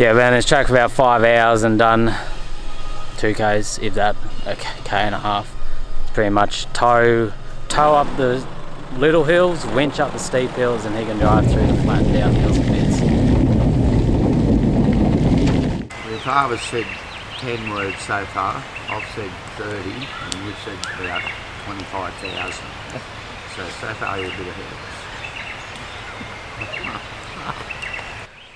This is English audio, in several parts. yeah, ran this track for about 5 hours and done 2 k's, if that, a k and a half. It's pretty much tow up the little hills, winch up the steep hills, and he can drive through the flat down hills and bits. If I was said 10 words so far, I've said 30, and we've said about 25,000. So far you're a bit ahead of us.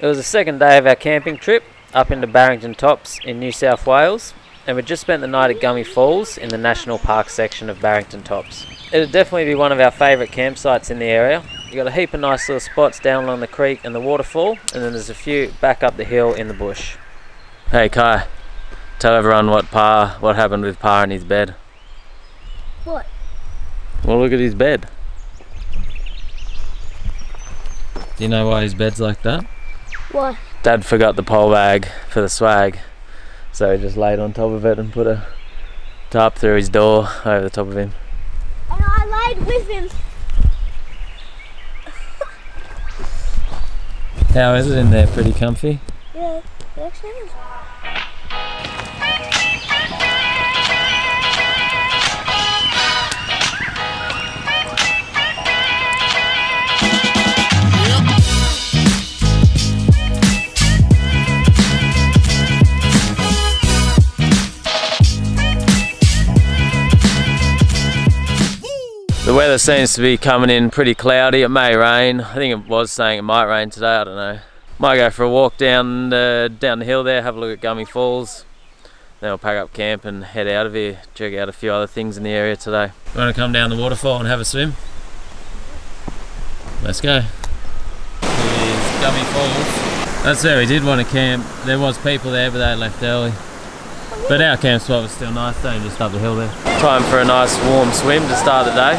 It was the second day of our camping trip up into Barrington Tops in New South Wales, and we just spent the night at Gummy Falls in the National Park section of Barrington Tops. It'll definitely be one of our favourite campsites in the area. You've got a heap of nice little spots down along the creek and the waterfall, and then there's a few back up the hill in the bush. Hey Kai, tell everyone what happened with Pa and his bed. What? Well, look at his bed. Do you know why his bed's like that? Why? Dad forgot the pole bag for the swag, so he just laid on top of it and put a tarp through his door over the top of him. And I laid with him. How is it in there? Pretty comfy? Yeah, it actually is. The weather seems to be coming in pretty cloudy. It may rain. I think it was saying it might rain today, I don't know. Might go for a walk down the hill there, have a look at Gummy Falls. Then we'll pack up camp and head out of here, check out a few other things in the area today. You want to come down the waterfall and have a swim? Let's go. Here's Gummy Falls. That's where we did want to camp. There was people there, but they left early. But our camp spot was still nice though, just up the hill there. Time for a nice warm swim to start the day.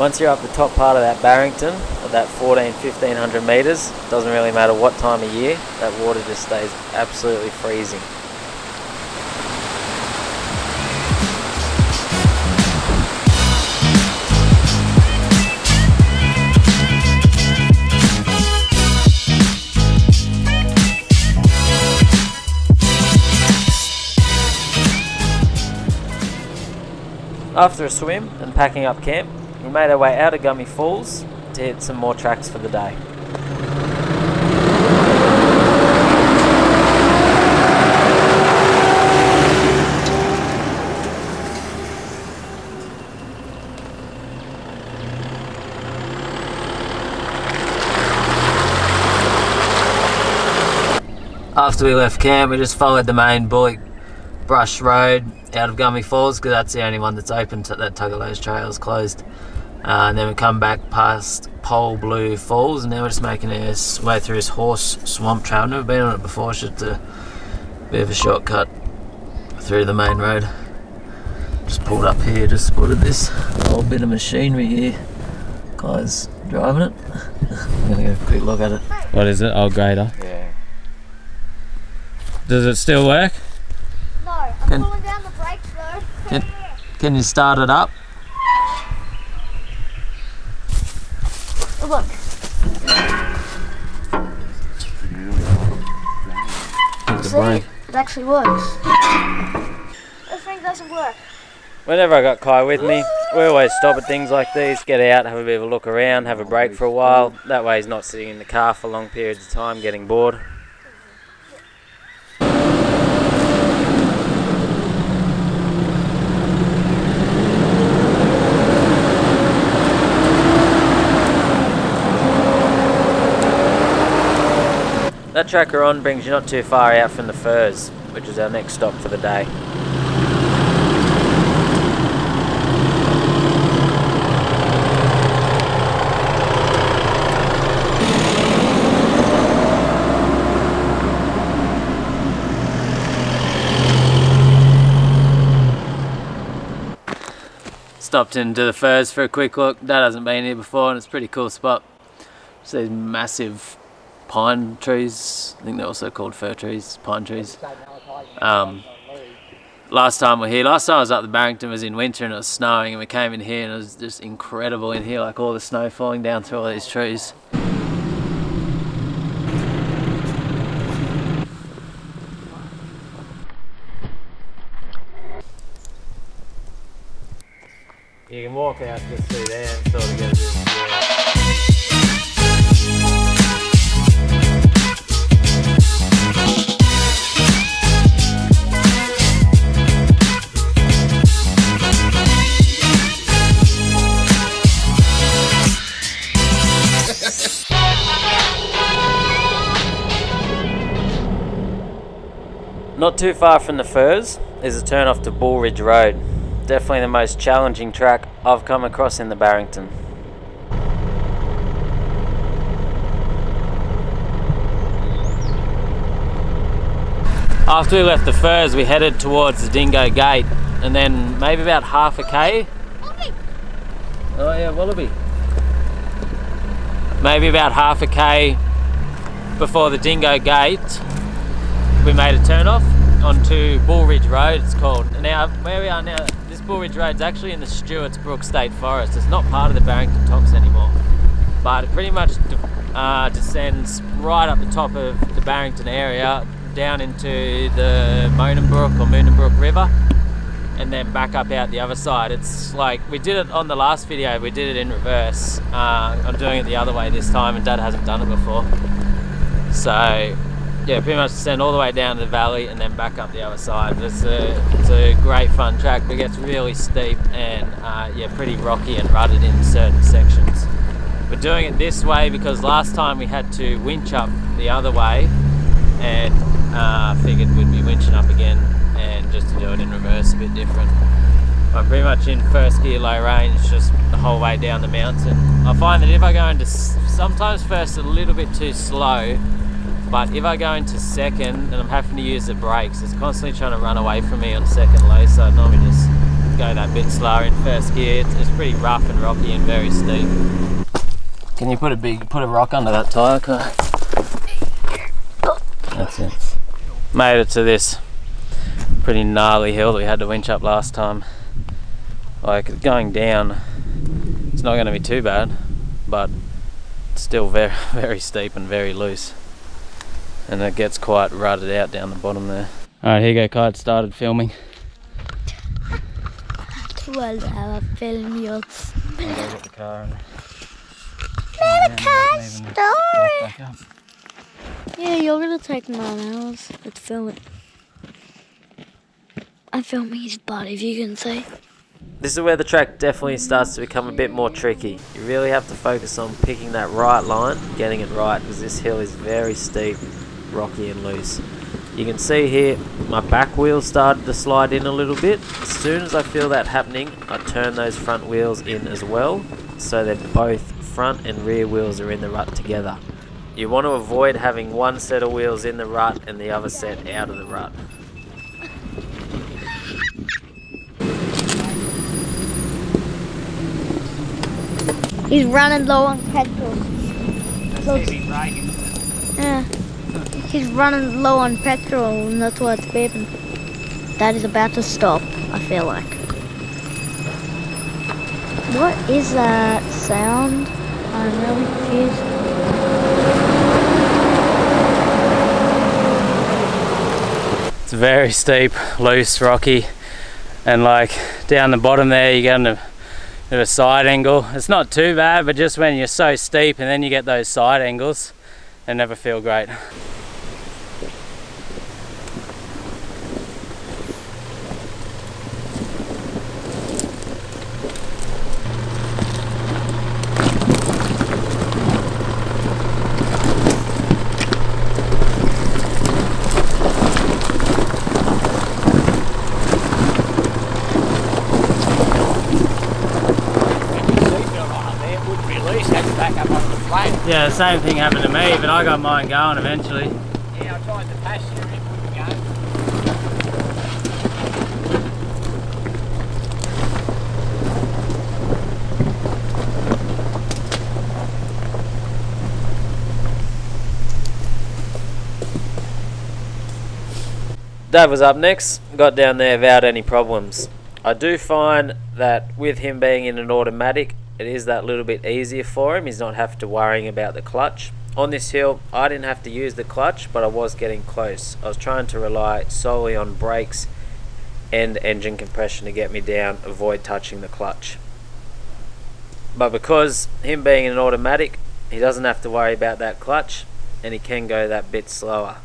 Once you're up the top part of that Barrington, of that 1,500 metres, it doesn't really matter what time of year, that water just stays absolutely freezing. After a swim and packing up camp, we made our way out of Gummy Falls to hit some more tracks for the day. After we left camp, we just followed the main bush road out of Gummy Falls, because that's the only one that's open. That Tugalo's trail is closed, and then we come back past Pole Blue Falls, and now we're just making our way through this horse swamp trail. I've never been on it before, it's just a bit of a shortcut through the main road. Just pulled up here, just spotted this whole bit of machinery here. Guy's driving it. I'm gonna go have a quick look at it. What is it? Oh, grader. Yeah. Does it still work? No, I'm pulling down the brakes though. Can you start it up? Oh, look. See, it actually works. This thing doesn't work. Whenever I got Kai with me, we always stop at things like these, get out, have a bit of a look around, have a break for a while. That way he's not sitting in the car for long periods of time getting bored. That track we're on brings you not too far out from the Furs, which is our next stop for the day. Stopped into the Furs for a quick look. That hasn't been here before, and it's a pretty cool spot. It's these massive pine trees, I think they're also called fir trees, pine trees. last time we were here, last time I was up the Barrington was in winter and it was snowing, and we came in here and it was just incredible in here, like all the snow falling down through all these trees. You can walk out just through there and sort of go through the water. Not too far from the Furs is a turn off to Bull Ridge Road. Definitely the most challenging track I've come across in the Barrington. After we left the Furs, we headed towards the Dingo Gate, and then maybe about half a k. Wallaby. Oh yeah, Wallaby. Maybe about half a k before the Dingo Gate, we made a turn off onto Bull Ridge Road, it's called. And now, where we are now, this Bull Ridge Road's actually in the Stuarts Brook State Forest. It's not part of the Barrington Tops anymore, but it pretty much descends right up the top of the Barrington area, down into the Moonan Brook or Moonan Brook River, and then back up out the other side. It's like, we did it on the last video, we did it in reverse. I'm doing it the other way this time, and Dad hasn't done it before. So, yeah, pretty much descend all the way down to the valley and then back up the other side. But it's a great fun track, but it gets really steep and yeah, pretty rocky and rutted in certain sections. We're doing it this way because last time we had to winch up the other way, and figured we'd be winching up again, and just to do it in reverse a bit different. I'm pretty much in first gear low range just the whole way down the mountain. I find that if I go into sometimes first a little bit too slow, but if I go into second and I'm having to use the brakes, it's constantly trying to run away from me on second low, so I normally just go that bit slower in first gear. It's pretty rough and rocky and very steep. Can you put a rock under that tyre? That's it. Made it to this pretty gnarly hill that we had to winch up last time. Like, going down, it's not going to be too bad, but it's still very, very steep and very loose. And it gets quite rutted out down the bottom there. Alright, here you go, Kite started filming. 12-hour film, you'll get the car and... Car story! Yeah, you're gonna take 9 hours. Let's film it. I'm filming his butt, if you can see. This is where the track definitely starts to become a bit more tricky. You really have to focus on picking that right line, getting it right, because this hill is very steep, rocky and loose. You can see here my back wheels started to slide in a little bit. As soon as I feel that happening, I turn those front wheels in as well, so that both front and rear wheels are in the rut together. You want to avoid having one set of wheels in the rut and the other set out of the rut. He's running low on petrol. That's heavy braking. Yeah. He's running low on petrol and that's why it's beeping. Dad is about to stop, I feel like. What is that sound? I'm really confused. It's very steep, loose, rocky, and like down the bottom there you're going to bit of a side angle. It's not too bad, but just when you're so steep and then you get those side angles, they never feel great. Yeah, the same thing happened to me, but I got mine going eventually. Yeah, I tried the pasture, it wouldn't go. Dad was up next, got down there without any problems. I do find that with him being in an automatic, it is that little bit easier for him. He's not have to worrying about the clutch. On this hill, I didn't have to use the clutch, but I was getting close. I was trying to rely solely on brakes and engine compression to get me down, avoid touching the clutch. But because him being an automatic, he doesn't have to worry about that clutch, and he can go that bit slower.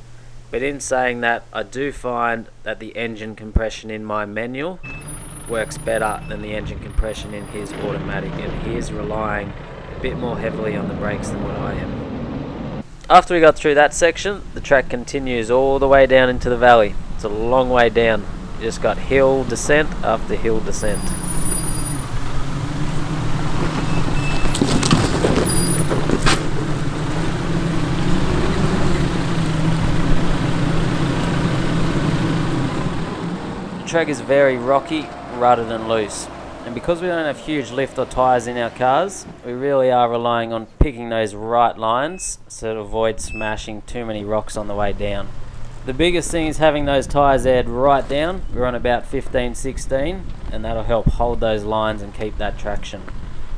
But in saying that, I do find that the engine compression in my manual works better than the engine compression in his automatic, and he is relying a bit more heavily on the brakes than what I am. After we got through that section, the track continues all the way down into the valley. It's a long way down. You just got hill descent after hill descent. The track is very rocky rather than loose, and because we don't have huge lift or tyres in our cars, we really are relying on picking those right lines so to avoid smashing too many rocks on the way down. The biggest thing is having those tyres aired right down. We're on about 15-16, and that'll help hold those lines and keep that traction.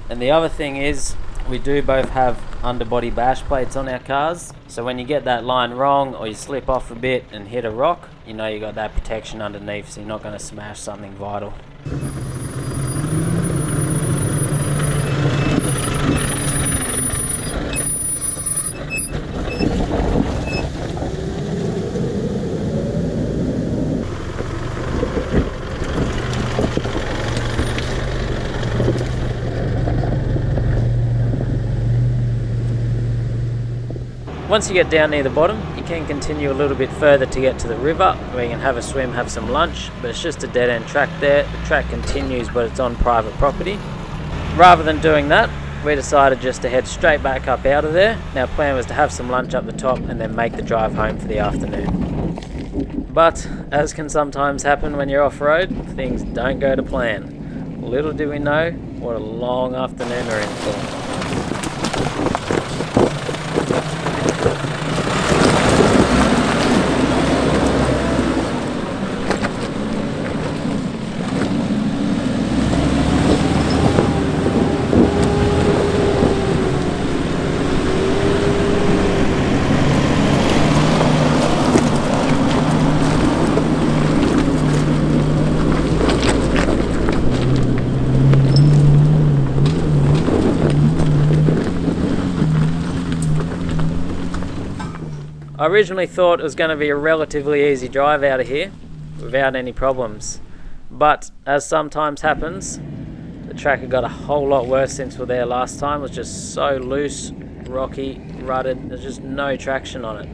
And the other thing is, we do both have underbody bash plates on our cars, so when you get that line wrong or you slip off a bit and hit a rock, you know you got that protection underneath, so you're not going to smash something vital. Once you get down near the bottom, you can continue a little bit further to get to the river where you can have a swim, have some lunch, but it's just a dead end track there. The track continues, but it's on private property. Rather than doing that, we decided just to head straight back up out of there. And our plan was to have some lunch up the top and then make the drive home for the afternoon. But as can sometimes happen when you're off road, things don't go to plan. Little do we know what a long afternoon we're in for. I originally thought it was going to be a relatively easy drive out of here without any problems, but as sometimes happens, the track had got a whole lot worse since we were there last time. It was just so loose, rocky, rutted, there's just no traction on it.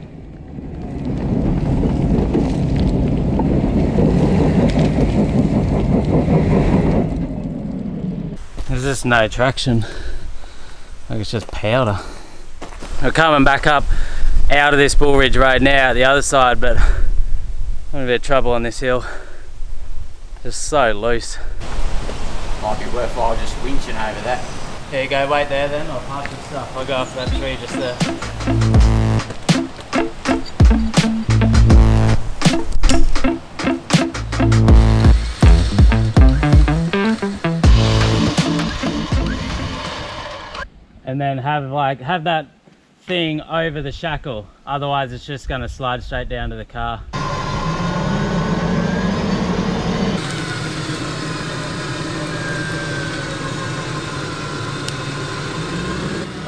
There's just no traction, like it's just powder. We're coming back up out of this Bull Ridge Road now, the other side, but I'm having a bit of trouble on this hill. Just so loose. Might be worthwhile just winching over that. There you go, wait there then, I'll park your stuff. I'll go off that tree just there. And then have that thing over the shackle, otherwise it's just going to slide straight down to the car. I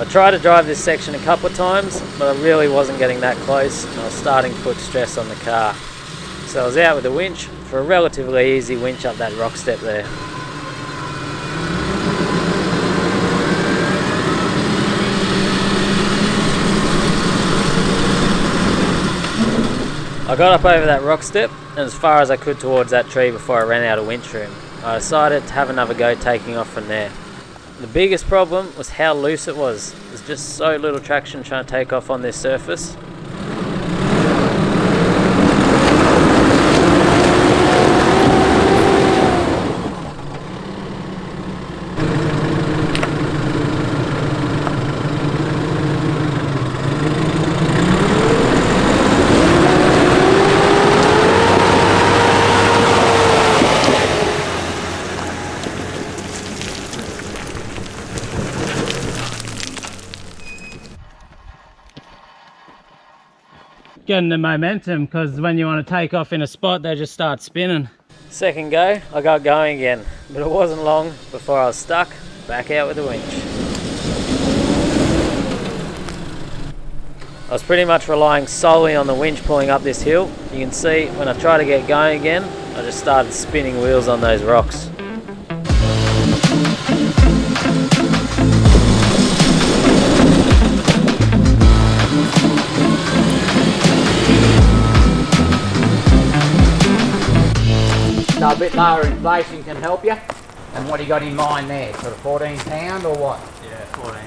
tried to drive this section a couple of times, but I really wasn't getting that close, and I was starting to put stress on the car. So I was out with a winch for a relatively easy winch up that rock step there. I got up over that rock step and as far as I could towards that tree before I ran out of winch room. I decided to have another go taking off from there. The biggest problem was how loose it was. There's just so little traction trying to take off on this surface. getting the momentum, because when you want to take off in a spot, they just start spinning. Second go, I got going again, but it wasn't long before I was stuck back out with the winch. I was pretty much relying solely on the winch pulling up this hill. You can see when I try to get going again, I just started spinning wheels on those rocks. So a bit lower inflation can help you. And what do you got in mind there? Sort of 14 pound or what? Yeah, 14.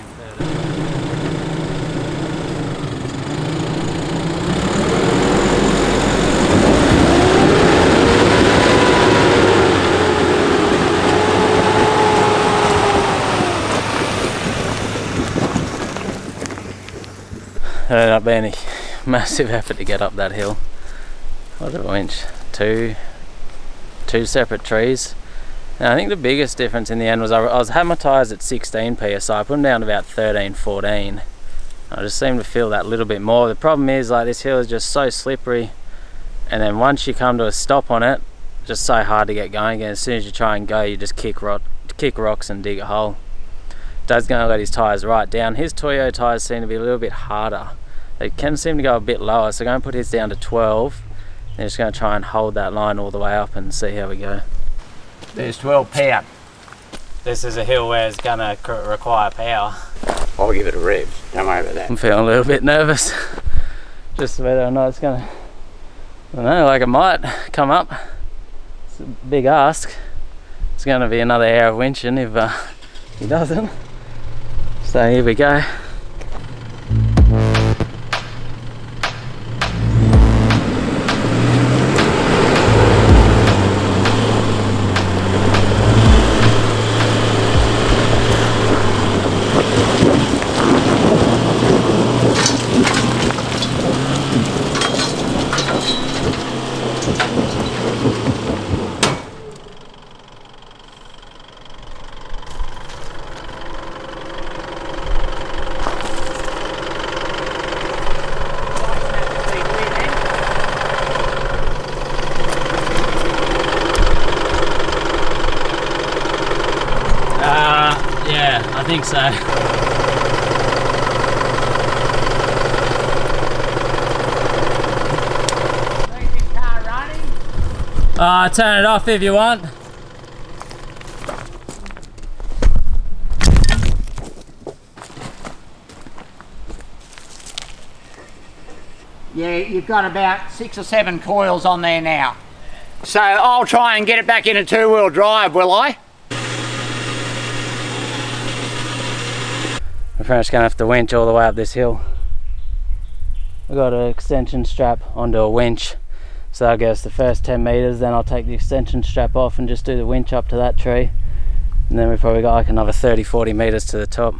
Ended up being a massive effort to get up that hill. What a winch! Two separate trees. Now I think the biggest difference in the end was I had my tyres at 16 psi. I put them down to about 13, 14. I just seemed to feel that little bit more. The problem is, like, this hill is just so slippery, and then once you come to a stop on it, just so hard to get going again. As soon as you try and go, you just kick rocks and dig a hole. Dad's going to let his tyres right down. His Toyo tyres seem to be a little bit harder. They can seem to go a bit lower, so I'm going to put his down to 12. And just going to try and hold that line all the way up and see how we go. There's 12 pound. This is a hill where it's going to require power. I'll give it a rev, don't worry about that. I'm feeling a little bit nervous. Just whether or not it's going to, I don't know, like it might come up. It's a big ask. It's going to be another hour of winching if he doesn't. So here we go. I think so. Leave your car running. Turn it off if you want. Yeah, you've got about 6 or 7 coils on there now. So I'll try and get it back into 2-wheel drive, will I? We're just going to have to winch all the way up this hill. We've got an extension strap onto a winch, so that'll get us the first 10 metres, then I'll take the extension strap off and just do the winch up to that tree, and then we've probably got like another 30-40 metres to the top.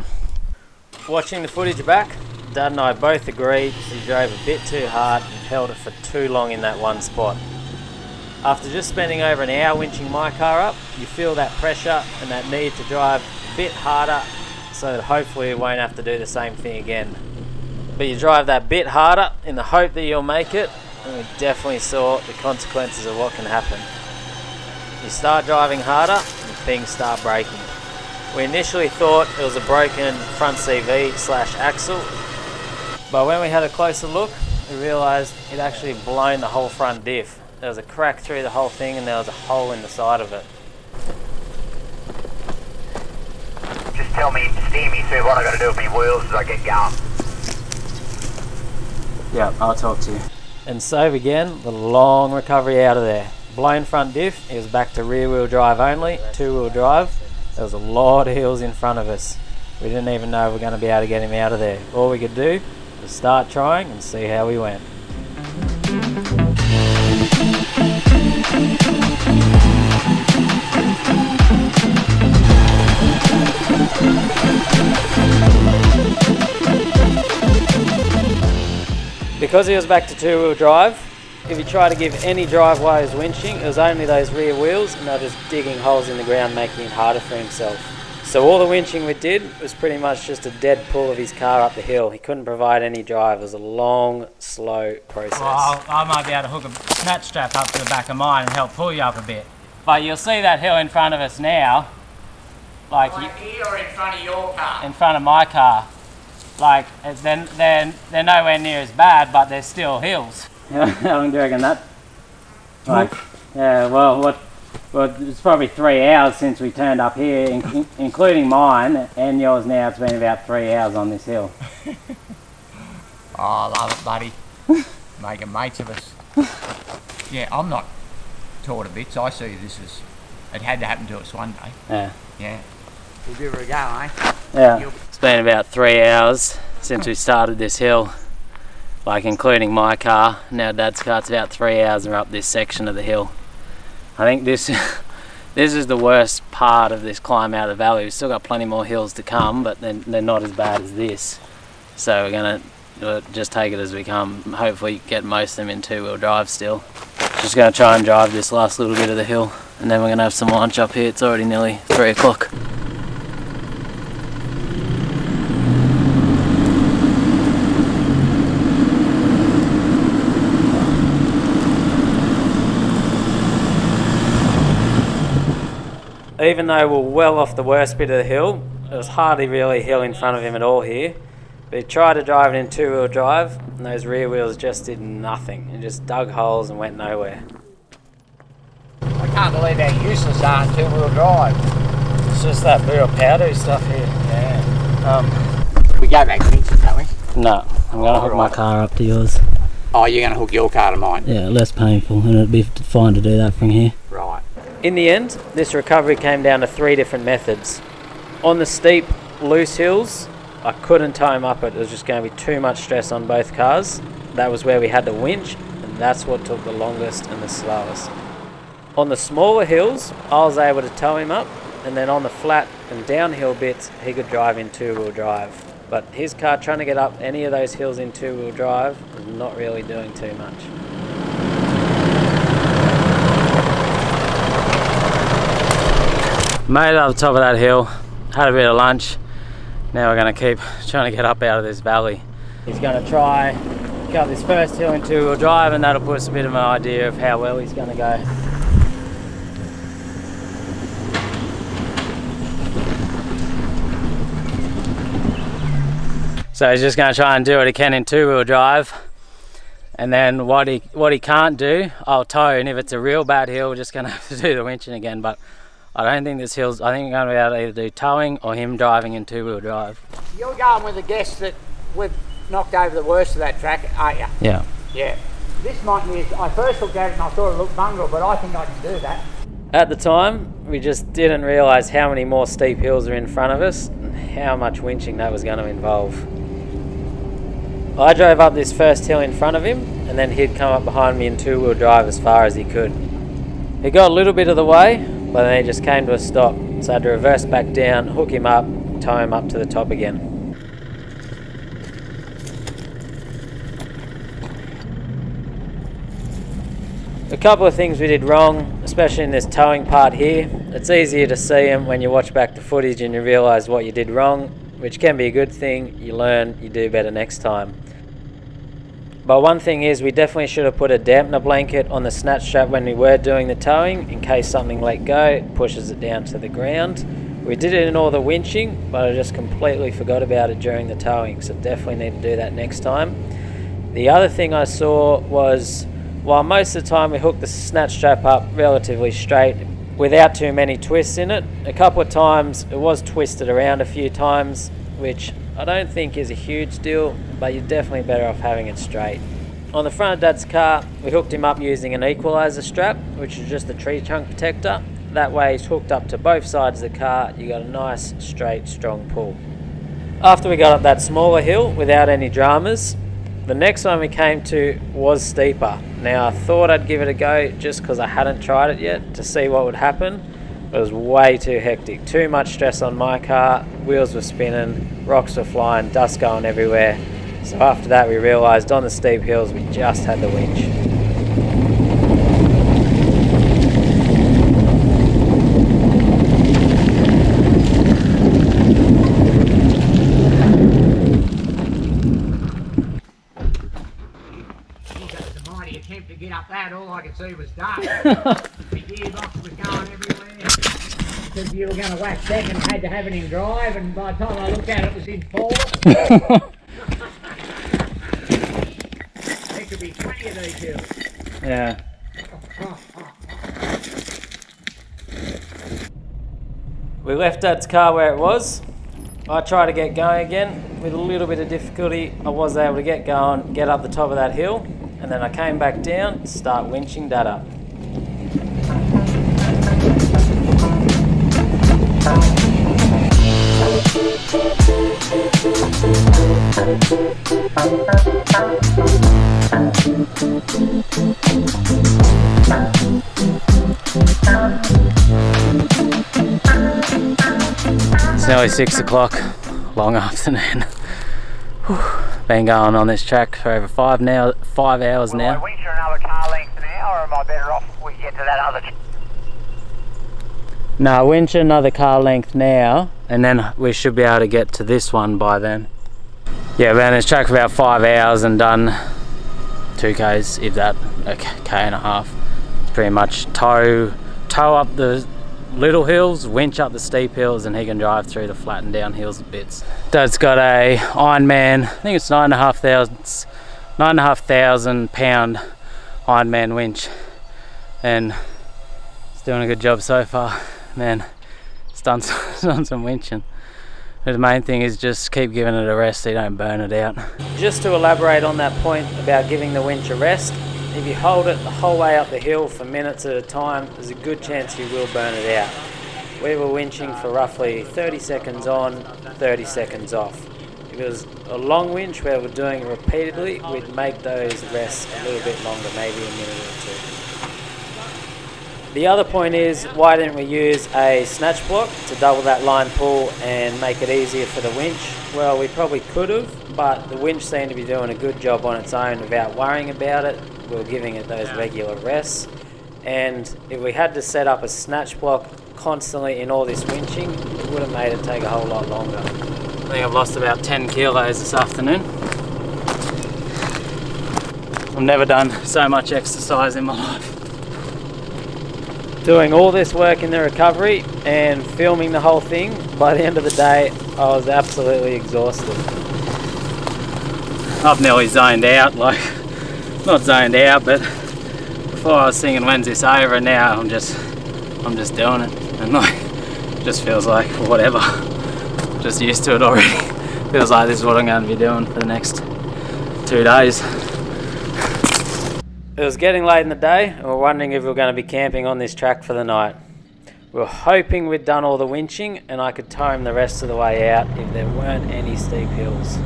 Watching the footage back, Dad and I both agreed he drove a bit too hard and held it for too long in that one spot. After just spending over an hour winching my car up, you feel that pressure and that need to drive a bit harder, so that hopefully you won't have to do the same thing again. But you drive that bit harder in the hope that you'll make it, and we definitely saw the consequences of what can happen. You start driving harder and things start breaking. We initially thought it was a broken front CV/axle, but when we had a closer look, we realised it actually blown the whole front diff. There was a crack through the whole thing and there was a hole in the side of it. Tell me, steamy, so what I gotta do with my wheels as I get going. Yeah, I'll talk to you. And so began the long recovery out of there. Blown front diff, it was back to rear wheel drive only, 2-wheel drive. There was a lot of hills in front of us. We didn't even know we were gonna be able to get him out of there. All we could do was start trying and see how we went. Because he was back to 2-wheel drive, if you try to give any drive while he was winching, it was only those rear wheels and they were just digging holes in the ground, making it harder for himself. So all the winching we did was pretty much just a dead pull of his car up the hill. He couldn't provide any drive. It was a long, slow process. Oh, I might be able to hook a snatch strap up to the back of mine and help pull you up a bit. But you'll see that hill in front of us now. Like here or in front of your car? In front of my car. Like, they're nowhere near as bad, but they're still hills. How long do you reckon that? Like, yeah, well, it's probably 3 hours since we turned up here, including mine and yours now. It's been about 3 hours on this hill. Oh, I love it, buddy. Making mates of us. Yeah, I'm not taught a bit, so I see this as... It had to happen to us one day. Yeah. Yeah. We'll give her a go, eh? Yeah. It's been about 3 hours since we started this hill. Like, including my car, now Dad's car, it's about 3 hours and we're up this section of the hill. I think this is the worst part of this climb out of the valley. We've still got plenty more hills to come, but they're not as bad as this. So we're going to just take it as we come. Hopefully get most of them in two-wheel drive still. Just going to try and drive this last little bit of the hill, and then we're going to have some lunch up here. It's already nearly 3 o'clock. Even though we're well off the worst bit of the hill, it was hardly really a hill in front of him at all here. But he tried to drive it in two-wheel drive, and those rear wheels just did nothing. It just dug holes and went nowhere. I can't believe how useless they are in two-wheel drive. It's just that real powder stuff here. Yeah. We go back to Vincent, don't we? No, I'm going to hook my car up to yours. Oh, you're going to hook your car to mine? Yeah, less painful, and it'd be fine to do that from here. Right. In the end, this recovery came down to 3 different methods. On the steep, loose hills, I couldn't tie him up. It was just going to be too much stress on both cars. That was where we had to winch, and that's what took the longest and the slowest. On the smaller hills, I was able to tow him up, and then on the flat and downhill bits, he could drive in two-wheel drive. But his car trying to get up any of those hills in two-wheel drive was not really doing too much. Made it up the top of that hill, had a bit of lunch. Now we're going to keep trying to get up out of this valley. He's going to try to cut this first hill in two-wheel drive, and that'll give us a bit of an idea of how well he's going to go. So he's just going to try and do what he can in two-wheel drive, and then what he can't do, I'll tow. And if it's a real bad hill, we're just going to have to do the winching again. But I don't think this hill's, I think we're going to be able to either do towing or him driving in two-wheel drive. You're going with the guess that we've knocked over the worst of that track, aren't you? Yeah. Yeah. This might be, I first looked at it and I thought it looked bungled, but I think I can do that. At the time, we just didn't realise how many more steep hills are in front of us and how much winching that was going to involve. I drove up this first hill in front of him, and then he'd come up behind me in two-wheel drive as far as he could. He got a little bit of the way, but then he just came to a stop, so I had to reverse back down, hook him up, tie him up to the top again. A couple of things we did wrong, especially in this towing part here. It's easier to see them when you watch back the footage and you realise what you did wrong, which can be a good thing. You learn, you do better next time. But one thing is, we definitely should have put a dampener blanket on the snatch strap when we were doing the towing, in case something let go pushes it down to the ground. We did it in all the winching, but I just completely forgot about it during the towing, so definitely need to do that next time. The other thing I saw was, while most of the time we hooked the snatch strap up relatively straight without too many twists in it, a couple of times it was twisted around a few times, which I don't think is a huge deal, but you're definitely better off having it straight. On the front of Dad's car, we hooked him up using an equaliser strap, which is just a tree trunk protector. That way he's hooked up to both sides of the car, you got a nice, straight, strong pull. After we got up that smaller hill without any dramas, the next one we came to was steeper. Now I thought I'd give it a go just because I hadn't tried it yet to see what would happen. It was way too hectic, too much stress on my car, wheels were spinning, rocks were flying, dust going everywhere. So after that we realised on the steep hills we just had the winch. out, all I could see was dark. The gearbox was going everywhere. Because you were going to whack back and had to have it in drive, and by the time I looked at it, it was in four. There could be 20 of these hills. Yeah. We left Dad's car where it was. I tried to get going again. With a little bit of difficulty, I was able to get going, get up the top of that hill, and then I came back down to start winching Dad up. It's nearly 6 o'clock, long afternoon. Been going on this track for over five hours now. Will I winch another car length now, or am I better off we get to that other? No, winch another car length now, and then we should be able to get to this one by then. Yeah, been on this track for about 5 hours and done 2 k's, if that, a k and a half. It's pretty much tow up the little hills, winch up the steep hills, and he can drive through the flat and down hills bits. Dad's got a Ironman, I think it's 9,500 pound Ironman winch, and it's doing a good job so far. Man, it's done some, winching. The main thing is just keep giving it a rest so you don't burn it out. Just to elaborate on that point about giving the winch a rest, if you hold it the whole way up the hill for minutes at a time, there's a good chance you will burn it out. We were winching for roughly 30 seconds on, 30 seconds off. If it was a long winch where we're doing it repeatedly, we'd make those rests a little bit longer, maybe a minute or two. The other point is, why didn't we use a snatch block to double that line pull and make it easier for the winch? Well, we probably could have, but the winch seemed to be doing a good job on its own without worrying about it. We were giving it those regular rests, and if we had to set up a snatch block constantly in all this winching, it would have made it take a whole lot longer. I think I've lost about 10 kilos this afternoon. I've never done so much exercise in my life. Doing all this work in the recovery and filming the whole thing, by the end of the day I was absolutely exhausted. I've nearly zoned out, like, not zoned out, but before I was singing "When's This Over," and now I'm just doing it, and like, it just feels like whatever, just used to it already. Feels like this is what I'm going to be doing for the next 2 days. It was getting late in the day, and we were wondering if we were going to be camping on this track for the night. We were hoping we'd done all the winching and I could tow him the rest of the way out if there weren't any steep hills.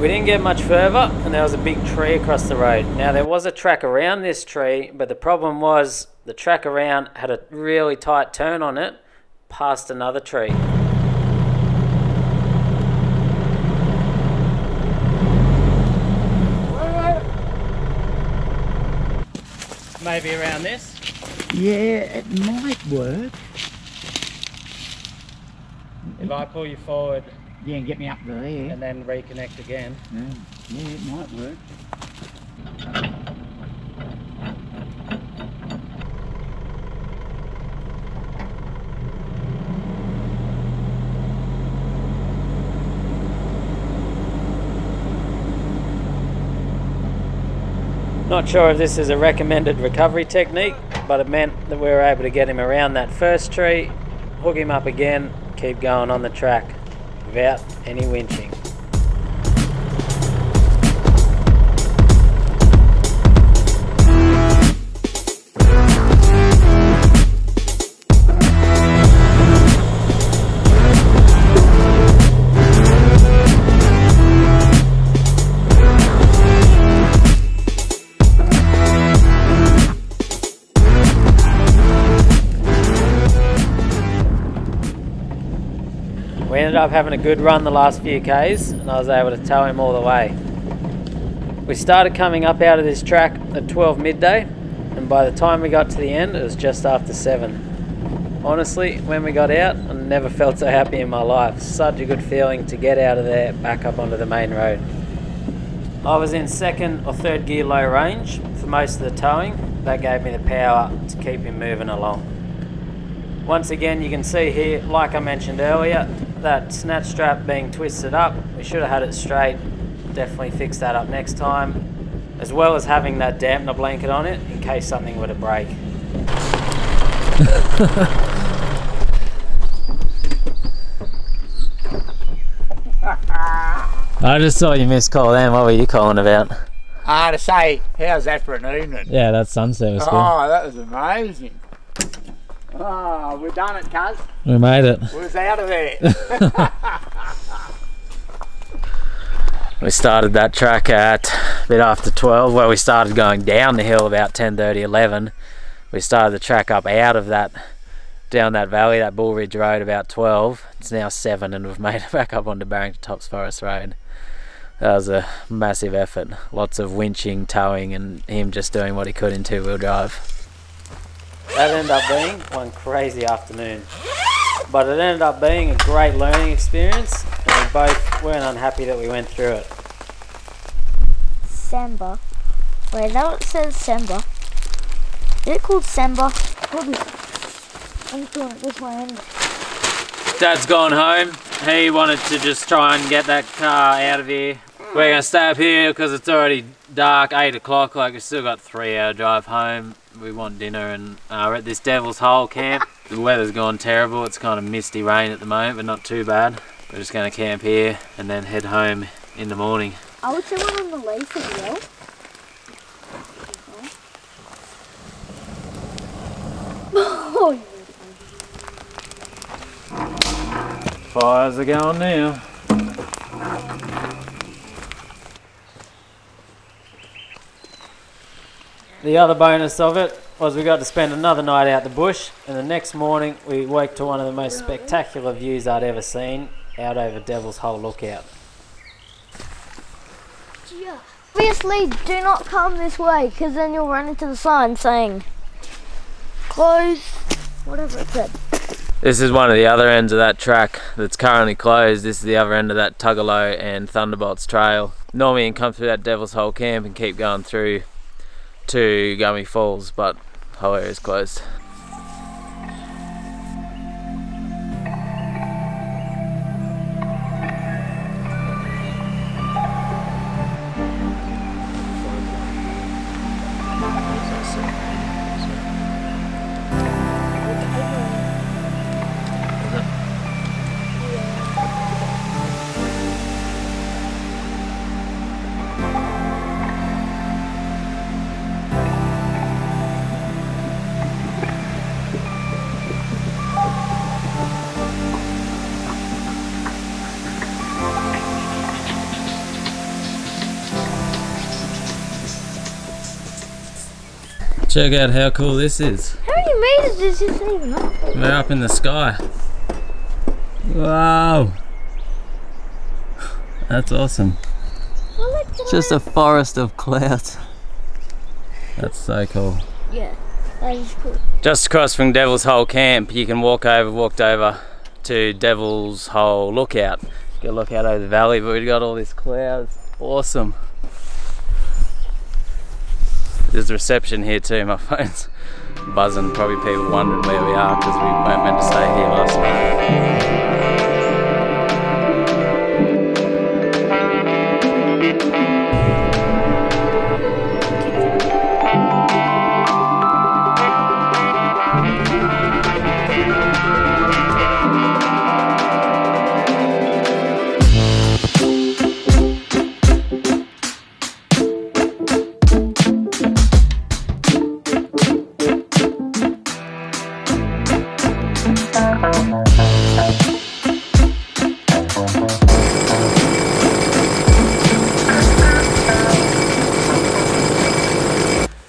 We didn't get much further, and there was a big tree across the road. Now, there was a track around this tree, but the problem was the track around had a really tight turn on it past another tree. Maybe around this? Yeah, it might work. If I pull you forward... Yeah, and get me up there. And then reconnect again. Yeah, yeah, it might work. Not sure if this is a recommended recovery technique, but it meant that we were able to get him around that first tree, hook him up again, keep going on the track without any winching. Up having a good run the last few k's, and I was able to tow him all the way. We started coming up out of this track at 12 midday, and by the time we got to the end it was just after 7. Honestly, when we got out, I never felt so happy in my life. Such a good feeling to get out of there back up onto the main road. I was in second or third gear low range for most of the towing. That gave me the power to keep him moving along. Once again, you can see here, like I mentioned earlier, that snatch strap being twisted up. We should have had it straight. Definitely fix that up next time, as well as having that dampener blanket on it in case something were to break. I just saw you miss call then. What were you calling about? To say, how's that for an evening? Yeah, that's sunset was good. Oh, that was amazing. Oh, we've done it, cuz. We made it. We was out of there. We started that track at a bit after 12, where we started going down the hill about 10:30, 11. We started the track up out of that, down that valley, that Bull Ridge Road, about 12. It's now 7 and we've made it back up onto Barrington Tops Forest Road. That was a massive effort. Lots of winching, towing, and him just doing what he could in two-wheel drive. That ended up being one crazy afternoon. But it ended up being a great learning experience, and we both weren't unhappy that we went through it. Samba. Wait, that says Samba. Is it called Samba? Probably. I'm doing it this way anyway. Dad's gone home. He wanted to just try and get that car out of here. We're going to stay up here because it's already dark, 8 o'clock, like we've still got a 3-hour drive home. We want dinner, and we're at this Devil's Hole camp. The weather's gone terrible, it's kind of misty rain at the moment, but not too bad. We're just going to camp here and then head home in the morning. I would say one on the leaf as well. Oh. Fires are going now. The other bonus of it was we got to spend another night out the bush, and the next morning we woke to one of the most spectacular views I'd ever seen out over Devil's Hole Lookout. Yeah. Obviously do not come this way because then you'll run into the sign saying close, whatever it said. This is one of the other ends of that track that's currently closed. This is the other end of that Tugalo and Thunderbolts trail. Normally you can come through that Devil's Hole camp and keep going through to Gummy Falls, but the whole area is closed. Check out how cool this is. How many meters is this even up? We're up in the sky. Wow. That's awesome. Well, it's just a forest of clouds. That's so cool. Yeah, that is cool. Just across from Devil's Hole Camp, you can walked over to Devil's Hole Lookout. Get a look out over the valley, but we've got all these clouds. Awesome. There's a reception here too, my phone's buzzing, probably people wondering where we are because we weren't meant to stay here last night.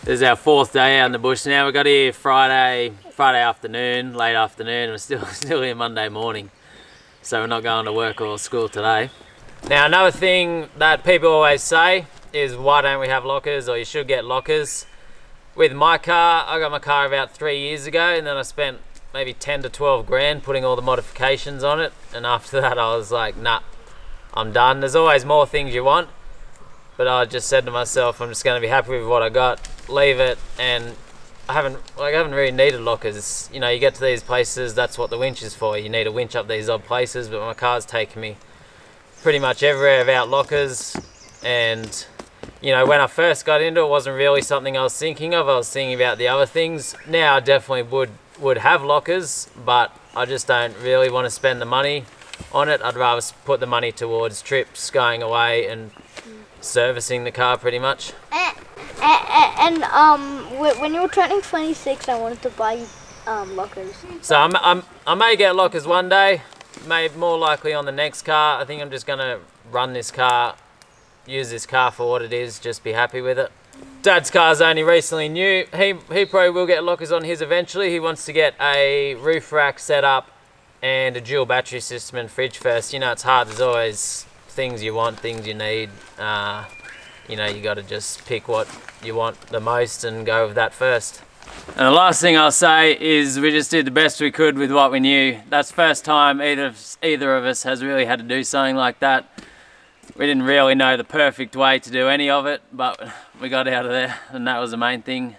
This is our fourth day out in the bush now. We got here Friday afternoon, late afternoon. We're still here Monday morning. So we're not going to work or school today. Now another thing that people always say is why don't we have lockers, or you should get lockers. With my car, I got my car about 3 years ago, and then I spent maybe 10 to 12 grand putting all the modifications on it. And after that I was like, nah, I'm done. There's always more things you want. But I just said to myself, I'm just going to be happy with what I got, leave it, and I haven't really needed lockers. You know, you get to these places, that's what the winch is for. You need a winch up these odd places, but my car's taken me pretty much everywhere without lockers. And you know, when I first got into it, it wasn't really something I was thinking of. I was thinking about the other things. Now I definitely would have lockers, but I just don't really want to spend the money on it. I'd rather put the money towards trips, going away, and servicing the car pretty much. When you were turning 26, I wanted to buy lockers. So I may get lockers one day, maybe more likely on the next car. I think I'm just gonna run this car, use this car for what it is, just be happy with it. Dad's car's only recently new. He probably will get lockers on his eventually. He wants to get a roof rack set up and a dual battery system and fridge first. You know, it's hard. There's always things you want, things you need. You know, you got to just pick what you want the most and go with that first. And the last thing I'll say is we just did the best we could with what we knew. That's the first time either of us has really had to do something like that. We didn't really know the perfect way to do any of it, but we got out of there, and that was the main thing.